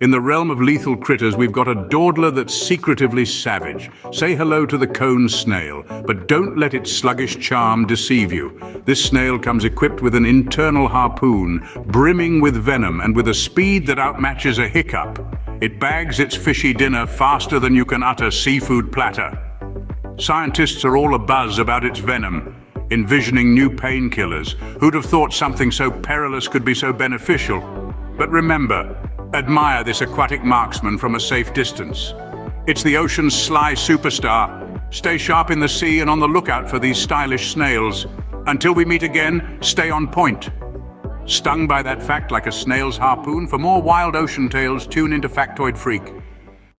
In the realm of lethal critters, we've got a dawdler that's secretively savage. Say hello to the cone snail, but don't let its sluggish charm deceive you. This snail comes equipped with an internal harpoon, brimming with venom and with a speed that outmatches a hiccup. It bags its fishy dinner faster than you can utter seafood platter. Scientists are all abuzz about its venom, envisioning new painkillers. Who'd have thought something so perilous could be so beneficial? But remember, admire this aquatic marksman from a safe distance. It's the ocean's sly superstar. Stay sharp in the sea and on the lookout for these stylish snails. Until we meet again, stay on point. Stung by that fact like a snail's harpoon? For more wild ocean tales, tune into Factoid Freak.